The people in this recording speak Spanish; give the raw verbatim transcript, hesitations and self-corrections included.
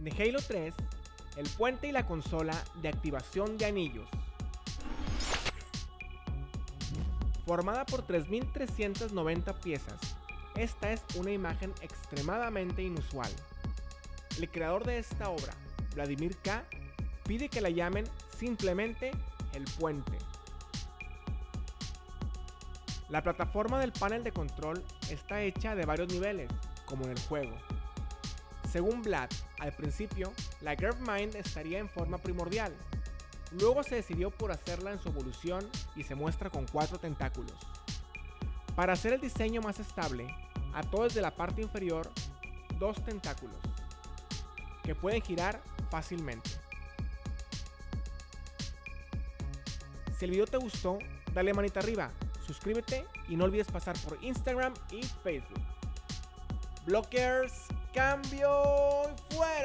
de Halo tres, el puente y la consola de activación de anillos. Formada por tres mil trescientas noventa piezas, esta es una imagen extremadamente inusual. El creador de esta obra, Vladimir K., pide que la llamen simplemente el puente. La plataforma del panel de control está hecha de varios niveles, como en el juego. Según Vlad, al principio, la Gravemind estaría en forma primordial. Luego se decidió por hacerla en su evolución y se muestra con cuatro tentáculos. Para hacer el diseño más estable, ató desde la parte inferior dos tentáculos, que pueden girar fácilmente. Si el video te gustó, dale manita arriba. Suscríbete y no olvides pasar por Instagram y Facebook. Blockers, cambio y fuera.